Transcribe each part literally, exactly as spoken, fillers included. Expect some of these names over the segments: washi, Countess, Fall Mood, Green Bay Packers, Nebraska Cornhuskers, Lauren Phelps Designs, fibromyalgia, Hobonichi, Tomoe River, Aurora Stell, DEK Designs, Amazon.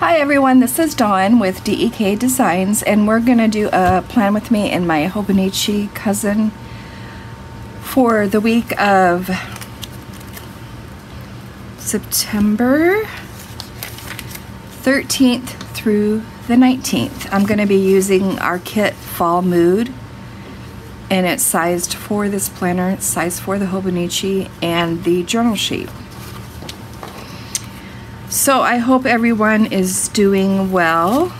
Hi everyone, this is Dawn with D E K Designs, and we're going to do a plan with me and my Hobonichi cousin for the week of September thirteenth through the nineteenth. I'm going to be using our kit Fall Mood, and it's sized for this planner, it's sized for the Hobonichi and the journal sheet. So I hope everyone is doing well.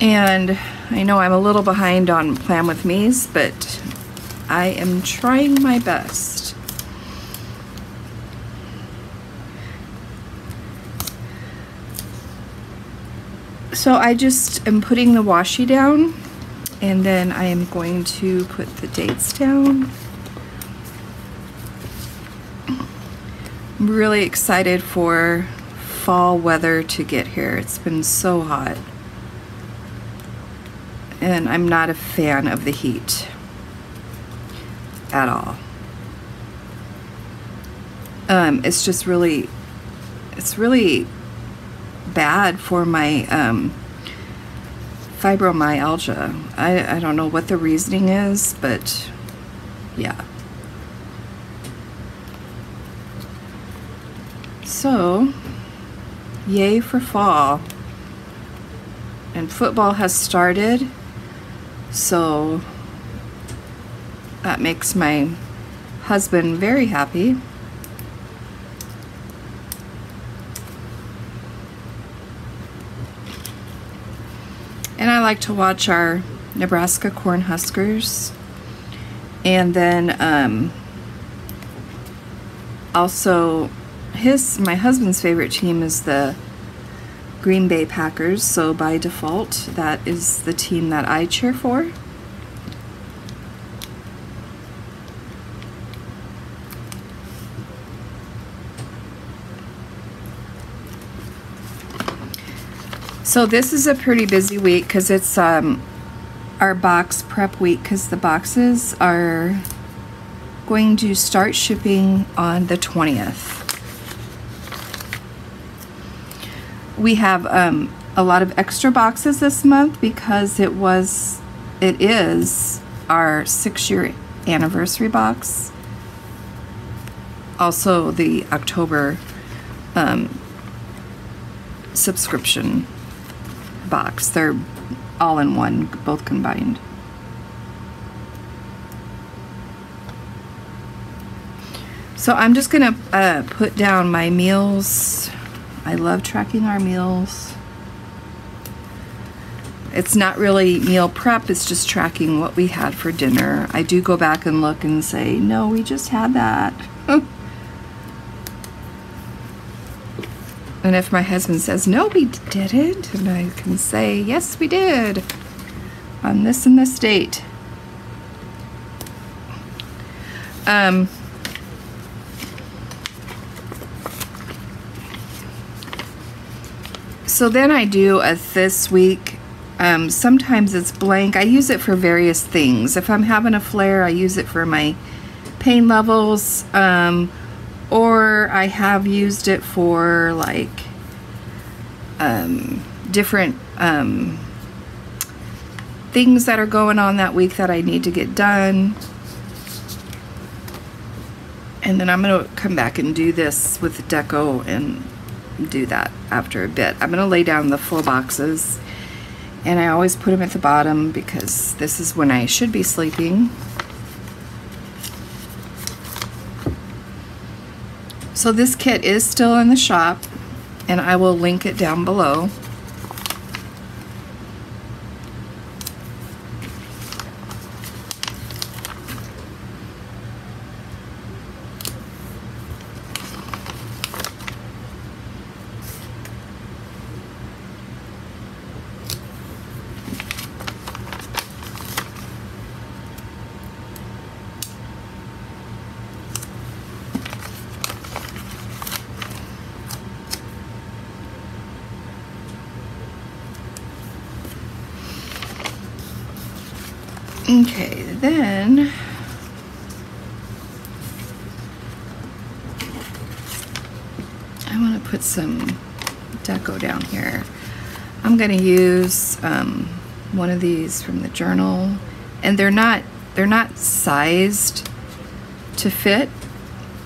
And I know I'm a little behind on Plan With Me's, but I am trying my best. So I just am putting the washi down, and then I am going to put the dates down. I'm really excited for fall weather to get here. It's been so hot, and I'm not a fan of the heat at all. Um, it's just really, it's really bad for my um, fibromyalgia. I, I don't know what the reasoning is, but yeah. So, yay for fall, and football has started, so that makes my husband very happy. And I like to watch our Nebraska Cornhuskers, and then um, also His, my husband's favorite team is the Green Bay Packers, so by default, that is the team that I cheer for. So this is a pretty busy week because it's um, our box prep week, because the boxes are going to start shipping on the twentieth. We have um, a lot of extra boxes this month because it was, it is our six-year anniversary box. Also the October um, subscription box. They're all in one, both combined. So I'm just gonna uh, put down my meals. I love tracking our meals. It's not really meal prep, it's just tracking what we had for dinner. I do go back and look and say, no, we just had that. And if my husband says, no, we didn't, and I can say, yes, we did, on this and this date. Um. So then I do a this week. Um, sometimes it's blank. I use it for various things. If I'm having a flare, I use it for my pain levels, um, or I have used it for like um, different um, things that are going on that week that I need to get done. And then I'm gonna come back and do this with deco and do that after a bit. I'm gonna lay down the full boxes, and I always put them at the bottom because this is when I should be sleeping. So this kit is still in the shop, and I will link it down below. Okay, then put some deco down here. I'm going to use um, one of these from the journal, and they're not they're not sized to fit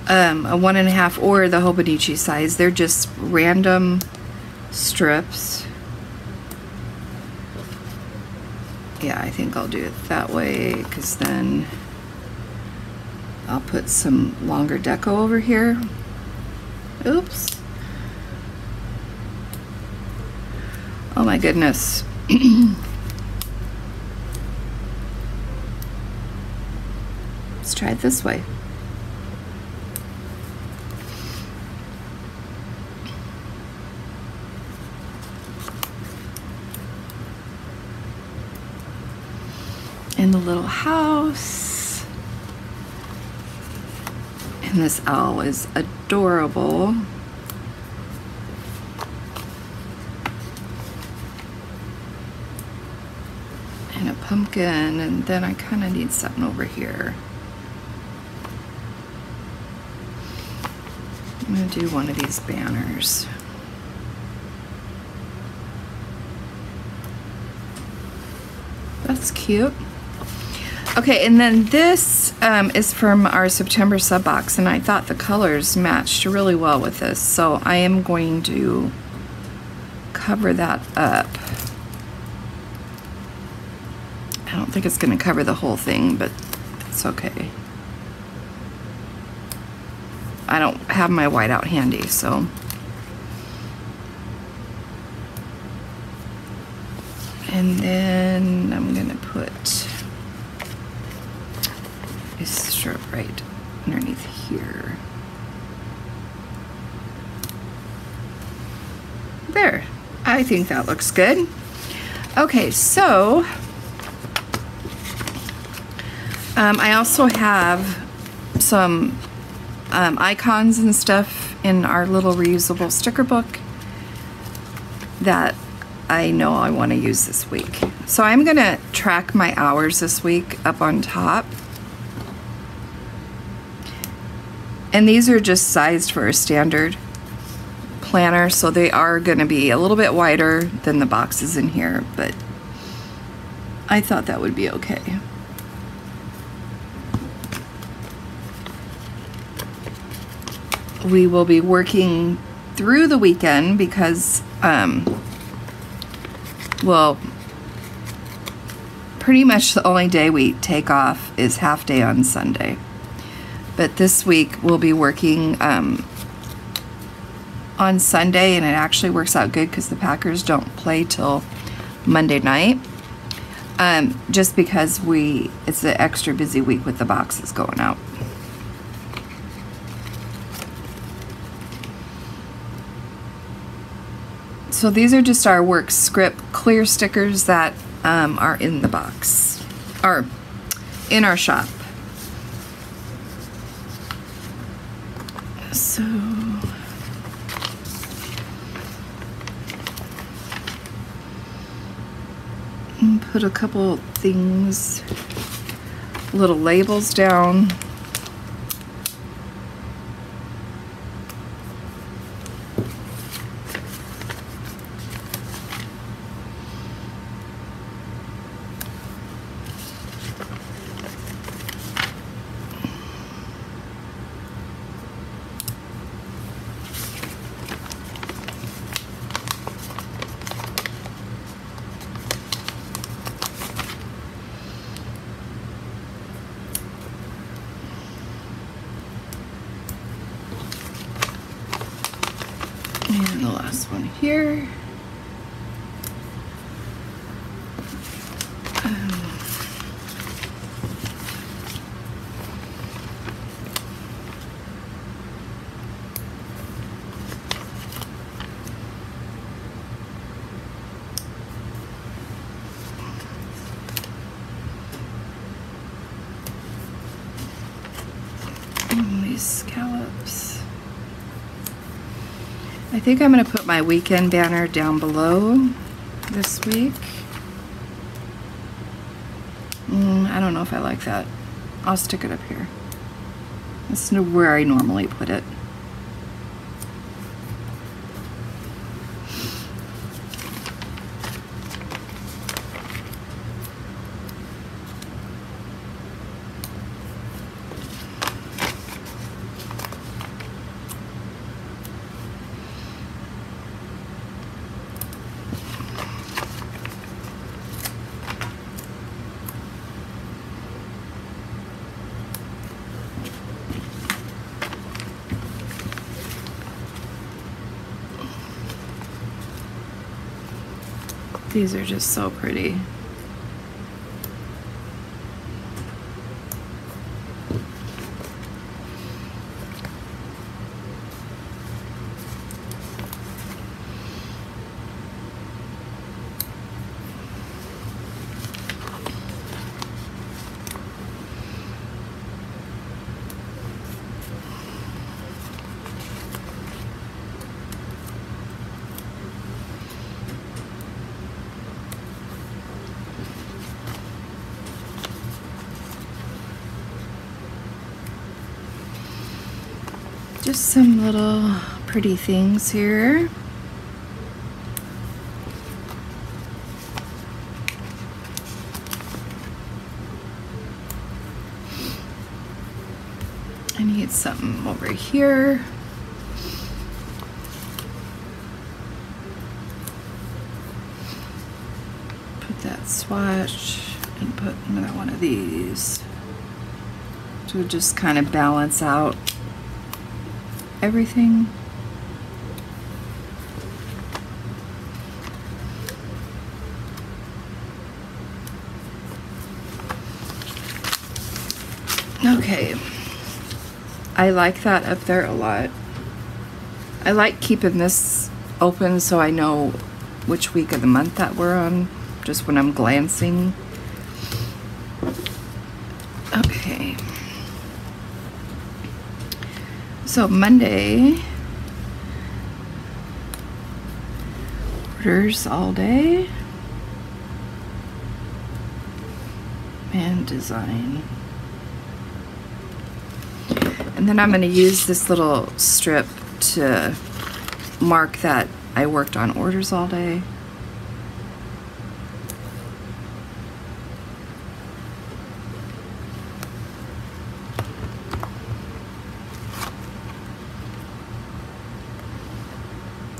um, a one and a half or the Hobonichi size. They're just random strips. Yeah, I think I'll do it that way, because then I'll put some longer deco over here. Oops. Oh my goodness. Let's try it this way. And the little house. And this owl is adorable. And a pumpkin, and then I kind of need something over here. I'm going to do one of these banners. That's cute. Okay, and then this um, is from our September sub box, and I thought the colors matched really well with this, so I am going to cover that up. I don't think it's going to cover the whole thing, but it's okay. I don't have my whiteout handy, so. And then I'm going to put a strip right underneath here. There. I think that looks good. Okay, so um, I also have some um, icons and stuff in our little reusable sticker book that I know I want to use this week. So I'm going to track my hours this week up on top. And these are just sized for a standard planner, so they are going to be a little bit wider than the boxes in here, but I thought that would be okay. We will be working through the weekend because, um, well, pretty much the only day we take off is half day on Sunday. But this week we'll be working um, on Sunday, and it actually works out good because the Packers don't play till Monday night. Um, just because we it's an extra busy week with the boxes going out. So these are just our work script clear stickers that um, are in the box, or in our shop. So put a couple things, little labels down. And the last one here. Um, and these scallops. I think I'm going to put my weekend banner down below this week. Mm, I don't know if I like that. I'll stick it up here. That's where I normally put it. These are just so pretty. Just some little pretty things here. I need something over here. Put that swatch and put another one of these to just kind of balance out everything. Okay, I like that up there a lot. I like keeping this open so I know which week of the month that we're on, just when I'm glancing. Okay. So Monday, orders all day, and design. And then I'm going to use this little strip to mark that I worked on orders all day.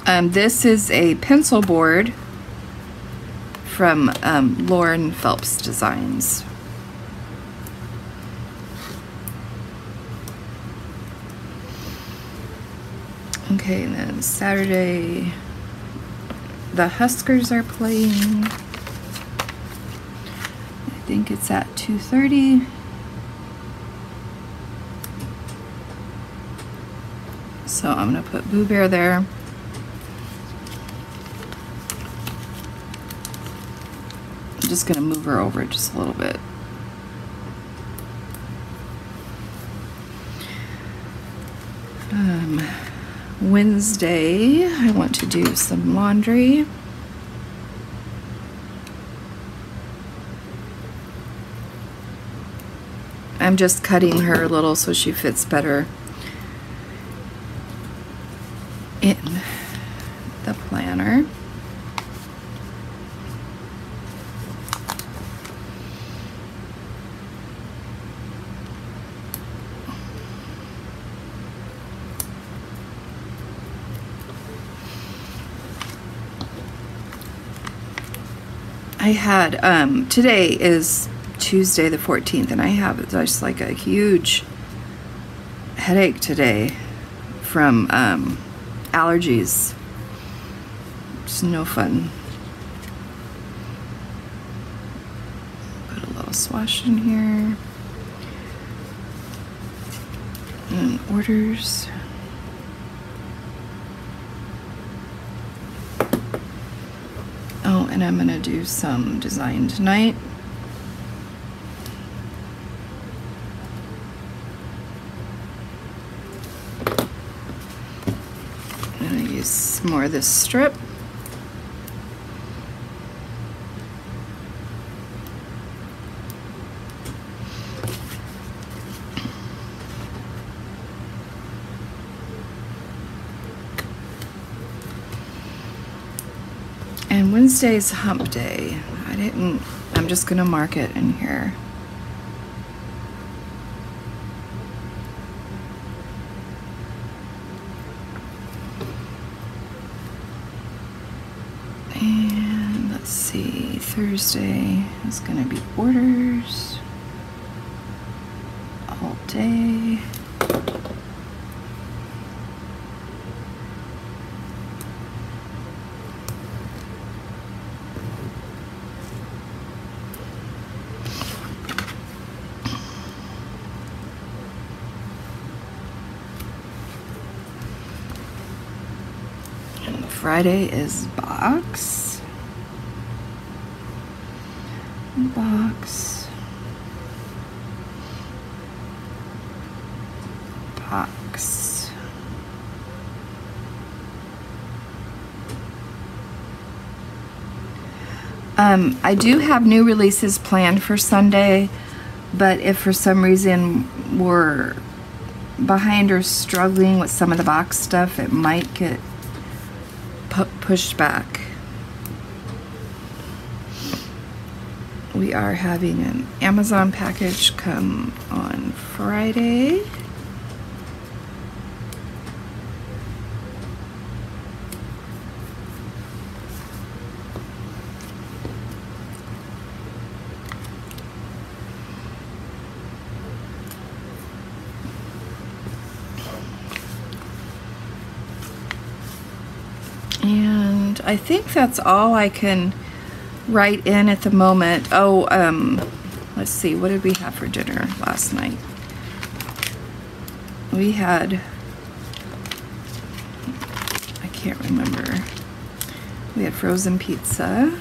Um, this is a pencil board from um, Lauren Phelps Designs. Okay, and then Saturday, the Huskers are playing. I think it's at two thirty. So I'm gonna put Boo Bear there. Just gonna move her over just a little bit. Um, Wednesday, I want to do some laundry. I'm just cutting her a little so she fits better in the planner. I had, um, today is Tuesday the fourteenth, and I have just like a huge headache today from um, allergies. It's no fun. Put a little swash in here. And orders. And I'm gonna do some design tonight. I'm gonna use some more of this strip. Wednesday's hump day. I didn't, I'm just gonna mark it in here. And let's see, Thursday is gonna be orders all day. Friday is box. Box. Box. Um, I do have new releases planned for Sunday, but if for some reason we're behind or struggling with some of the box stuff, it might get pu pushed back. We are having an Amazon package come on Friday. And I think that's all I can write in at the moment. Oh, um, let's see, what did we have for dinner last night? We had, I can't remember. We had frozen pizza.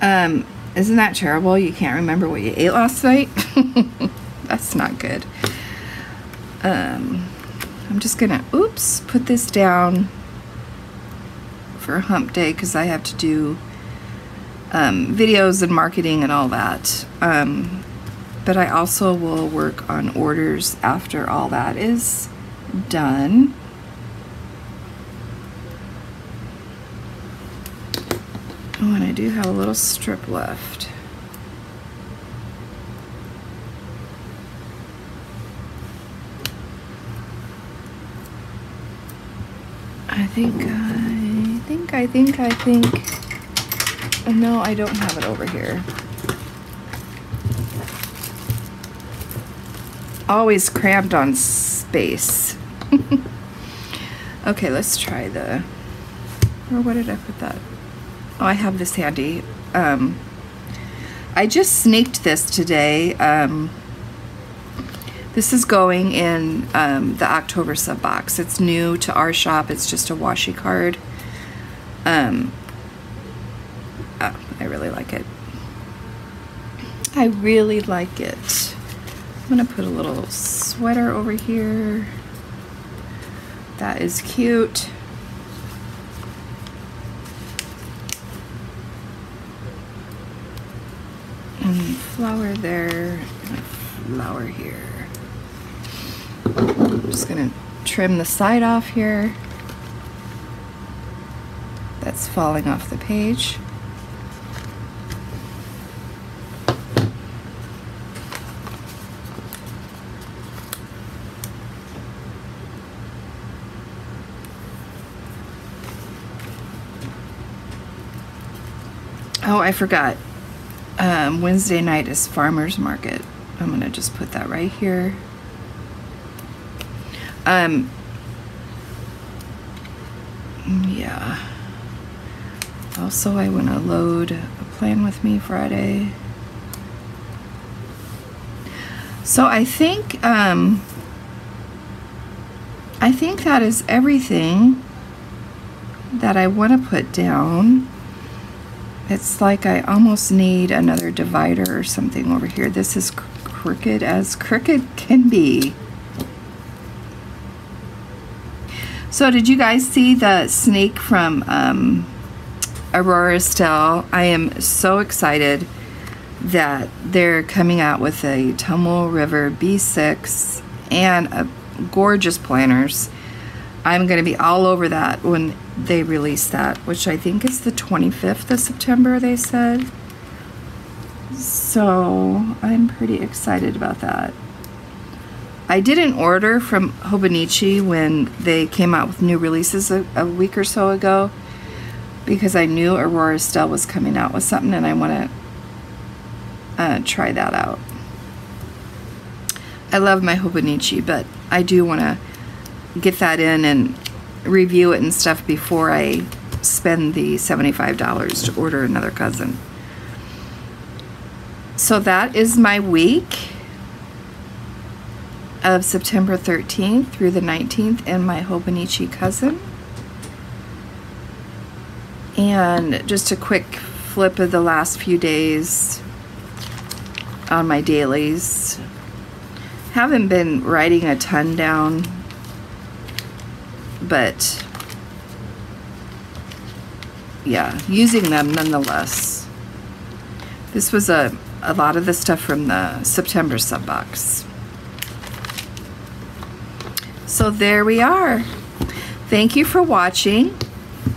Um, isn't that terrible? You can't remember what you ate last night? That's not good. Um, I'm just gonna, oops, put this down for hump day because I have to do um, videos and marketing and all that. Um, but I also will work on orders after all that is done. Oh, and I do have a little strip left. I think, I think, I think, I think, oh, no, I don't have it over here. Always cramped on space. Okay, let's try the, or what did I put that? Oh, I have this handy. Um, I just sneaked this today. Um, This is going in um, the October sub box. It's new to our shop. It's just a washi card. Um, oh, I really like it. I really like it. I'm gonna put a little sweater over here. That is cute. And flower there, and flower here. I'm just gonna trim the side off here. That's falling off the page. Oh, I forgot. Um, Wednesday night is farmers market. I'm gonna just put that right here. Um, yeah, also I want to load a plan with me Friday. So I think, um, I think that is everything that I want to put down. It's like I almost need another divider or something over here. This is cr- crooked as crooked can be. So did you guys see the sneak from um, Aurora Stell? I am so excited that they're coming out with a Tomoe River B six and a gorgeous planners. I'm going to be all over that when they release that, which I think is the twenty-fifth of September, they said. So I'm pretty excited about that. I did an order from Hobonichi when they came out with new releases a, a week or so ago because I knew Aurora Stell was coming out with something and I want to uh, try that out. I love my Hobonichi, but I do want to get that in and review it and stuff before I spend the seventy-five dollars to order another cousin. So that is my week. of September thirteenth through the nineteenth in my Hobonichi cousin. And just a quick flip of the last few days on my dailies. Haven't been writing a ton down, but yeah, using them nonetheless. This was a, a lot of the stuff from the September subbox. So there we are. Thank you for watching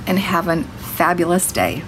and have an fabulous day.